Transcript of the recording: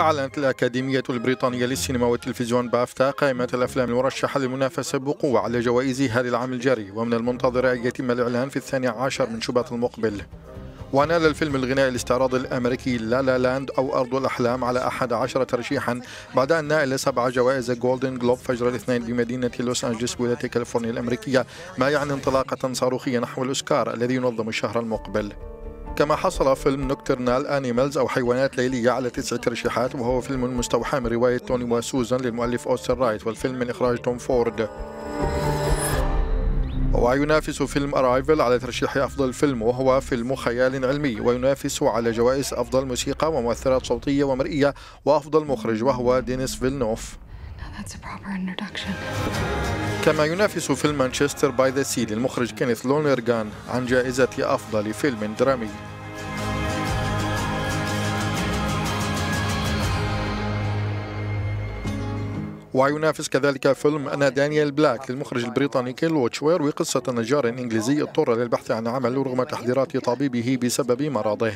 أعلنت الأكاديمية البريطانية للسينما والتلفزيون بافتا قائمة الأفلام المرشحة للمنافسة بقوة على جوائزها للعام الجاري، ومن المنتظر أن يتم الإعلان في 12 من شباط المقبل. ونال الفيلم الغنائي الاستعراضي الأمريكي لا لا لاند أو أرض الأحلام على 11 ترشيحا، بعد أن نال 7 جوائز جولدن جلوب فجر الاثنين بمدينة لوس انجيلوس بولاية كاليفورنيا الأمريكية، ما يعني انطلاقة صاروخية نحو الأوسكار الذي ينظم الشهر المقبل. كما حصل فيلم نكترنال آنيملز أو حيوانات ليلية على 9 ترشيحات، وهو فيلم مستوحى من رواية توني وسوزن للمؤلف اوستر رايت، والفيلم من إخراج توم فورد. وينافس فيلم ارايفل على ترشيح أفضل فيلم، وهو فيلم خيال علمي، وينافس على جوائز أفضل موسيقى ومؤثرات صوتية ومرئية وأفضل مخرج، وهو دينيس فيلنوف. كما ينافس فيلم مانشستر باي ذا سي للمخرج كينيث لونيرغان عن جائزة أفضل فيلم درامي. وينافس كذلك فيلم انا دانيال بلاك للمخرج البريطاني كلوتشوير، وقصة نجار إنجليزي اضطر للبحث عن عمل رغم تحذيرات طبيبه بسبب مرضه.